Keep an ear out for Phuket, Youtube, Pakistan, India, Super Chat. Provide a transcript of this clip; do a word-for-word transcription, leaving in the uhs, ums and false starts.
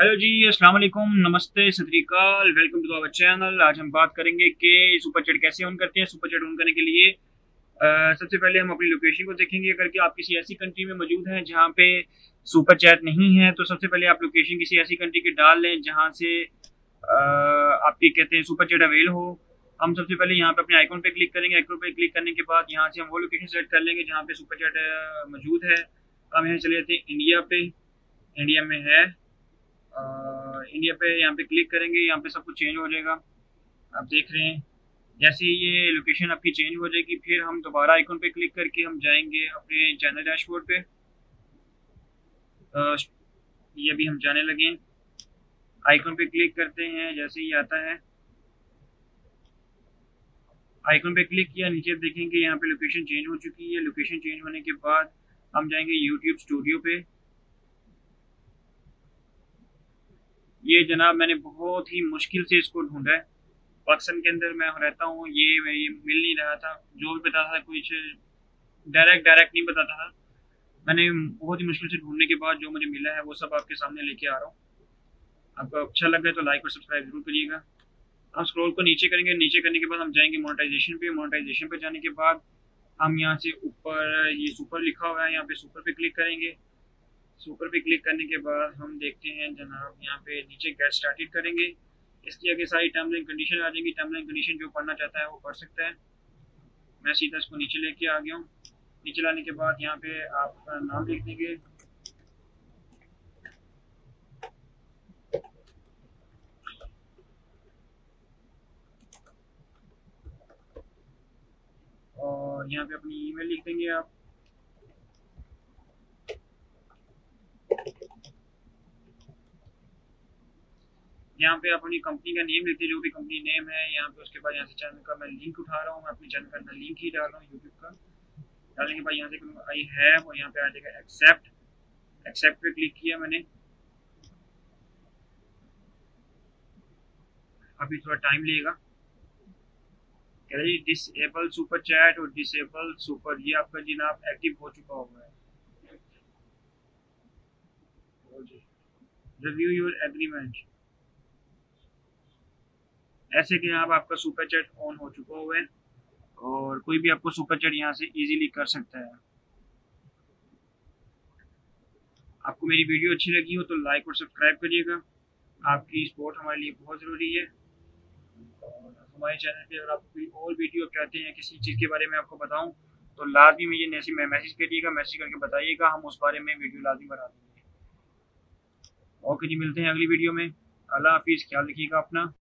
Hello जी, अस्सलाम वालेकुम, नमस्ते, सतरीकाल, वेलकम टू आवर चैनल। आज हम बात करेंगे कि सुपर चैट कैसे ऑन करते हैं। सुपर चैट ऑन करने के लिए आ, सबसे पहले हम अपनी लोकेशन को देखेंगे। अगर कि आप किसी ऐसी कंट्री में मौजूद हैं जहां पे सुपर चैट नहीं है, तो सबसे पहले आप लोकेशन किसी ऐसी कंट्री की डाल लें जहाँ से आ, आपकी कहते हैं सुपर चैट अवेल हो। हम सबसे पहले यहाँ पे अपने आइकॉन पे क्लिक करेंगे। आइकॉन पे क्लिक करने के बाद यहाँ से हम वो लोकेशन सेलेक्ट कर लेंगे जहाँ पे सुपर चैट मौजूद है। हम यहाँ चले जाते हैं इंडिया पे, इंडिया में है, आ, इंडिया पे यहाँ पे क्लिक करेंगे। यहाँ पे सब कुछ चेंज हो जाएगा, आप देख रहे हैं। जैसे ये लोकेशन आपकी चेंज हो जाएगी, फिर हम दोबारा आइकॉन पे क्लिक करके हम जाएंगे अपने चैनल डैशबोर्ड पे। आ, ये अभी हम जाने लगे, आइकॉन पे क्लिक करते हैं। जैसे ही आता है आइकॉन पे क्लिक किया, नीचे देखेंगे यहाँ पे लोकेशन चेंज हो चुकी है। लोकेशन चेंज होने के बाद हम जाएंगे यूट्यूब स्टूडियो पे। ये जनाब मैंने बहुत ही मुश्किल से इसको ढूंढा है। पाकिस्तान के अंदर मैं रहता हूँ, ये ये मिल नहीं रहा था। जो भी बताता था कुछ डायरेक्ट डायरेक्ट नहीं बताता था। मैंने बहुत ही मुश्किल से ढूंढने के बाद जो मुझे मिला है वो सब आपके सामने लेके आ रहा हूँ। आपको अच्छा लग रहा है तो लाइक और सब्सक्राइब जरूर करिएगा। हम स्क्रॉल को नीचे करेंगे, नीचे करने के बाद हम जाएंगे मोनेटाइजेशन पे। मोनेटाइजेशन पे जाने के बाद हम यहाँ से ऊपर ये सुपर लिखा हुआ है, यहाँ पे सुपर पे क्लिक करेंगे। सुपर पे क्लिक करने के बाद हम देखते हैं जनाब यहाँ पे नीचे गेट स्टार्टेड करेंगे। इसकी आगे सारी टर्म्स एंड कंडीशन आ जाएंगी। टर्म्स एंड कंडीशन जो पढ़ना चाहता है वो पढ़ सकता है। मैं सीधा इसको नीचे लेके आ गया हूँ। नीचे लाने के बाद यहाँ पे आपका नाम लिख देंगे, और यहाँ पे अपनी ईमेल लिख देंगे आप। यहाँ पे अपनी कंपनी का नेम लिखते हैं, जो भी कंपनी नेम है यहाँ पे। उसके बाद यहाँ से चैनल का मैं लिंक उठा रहा हूँ, मैं अपने चैनल का लिंक ही डाल रहा हूँ यूट्यूब का। डालने के बाद यहाँ से आई हैव और यहाँ पे आ जाएगा एक्सेप्ट। एक्सेप्ट पे क्लिक किया मैंने। अभी थोड़ा टाइम लेगा। कह रही डिसेबल सुपर चैट और डिसेबल सुपर, ये आपका जनाब एक्टिव हो चुका हुआ है। Review your agreement. ऐसे कि यहाँ आपका सुपर चैट ऑन हो चुका हुआ है और कोई भी आपको सुपर चैट यहाँ से इजीली कर सकता है। आपको मेरी वीडियो अच्छी लगी हो तो लाइक और सब्सक्राइब करिएगा। आपकी सपोर्ट हमारे लिए बहुत ज़रूरी है। और हमारे चैनल पे अगर आप कोई और वीडियो चाहते हैं, किसी चीज़ के बारे में आपको बताऊँ, तो लाजमी मुझे मैसेज करिएगा। मैसेज करके बताइएगा, हम उस बारे में वीडियो लाजमी बना देंगे। ओके जी, मिलते हैं अगली वीडियो में। अल्लाह हाफिज़, ख्याल रखिएगा अपना।